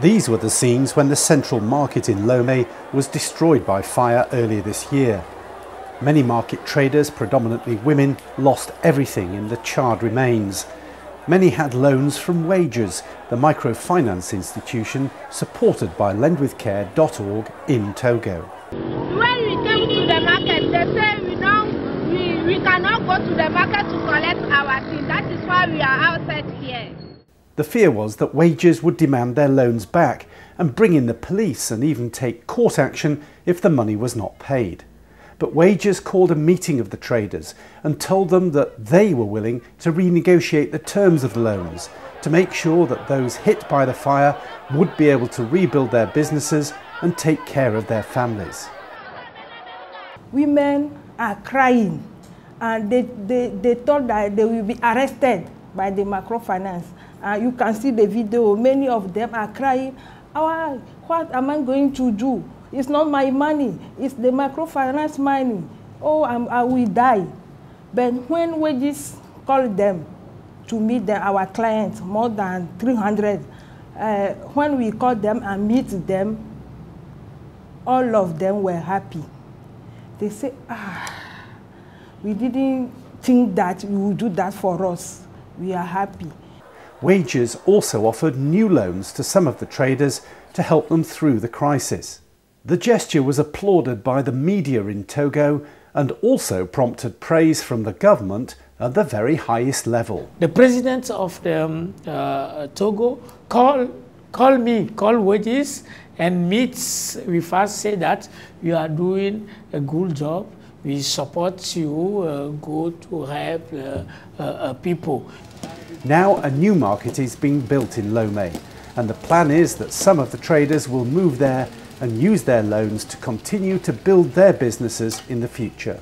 These were the scenes when the central market in Lomé was destroyed by fire earlier this year. Many market traders, predominantly women, lost everything in the charred remains. Many had loans from Wages, the microfinance institution supported by lendwithcare.org in Togo. When we came to the market, they say we cannot go to the market to collect our things. That is why we are outside here. The fear was that Wages would demand their loans back and bring in the police and even take court action if the money was not paid. But Wages called a meeting of the traders and told them that they were willing to renegotiate the terms of the loans to make sure that those hit by the fire would be able to rebuild their businesses and take care of their families. Women are crying, and they thought that they will be arrested by the microfinance. You can see the video, many of them are crying, "Oh, what am I going to do? It's not my money, it's the microfinance money. Oh, I will die." But when Wages called them to meet our clients, more than 300, when we called them and meet them, all of them were happy. They say, "We didn't think that you would do that for us. We are happy." Wages also offered new loans to some of the traders to help them through the crisis. The gesture was applauded by the media in Togo and also prompted praise from the government at the very highest level. The president of the, Togo called Wages and meets with us, say that you are doing a good job, we support you, go to help people. Now a new market is being built in Lomé, and the plan is that some of the traders will move there and use their loans to continue to build their businesses in the future.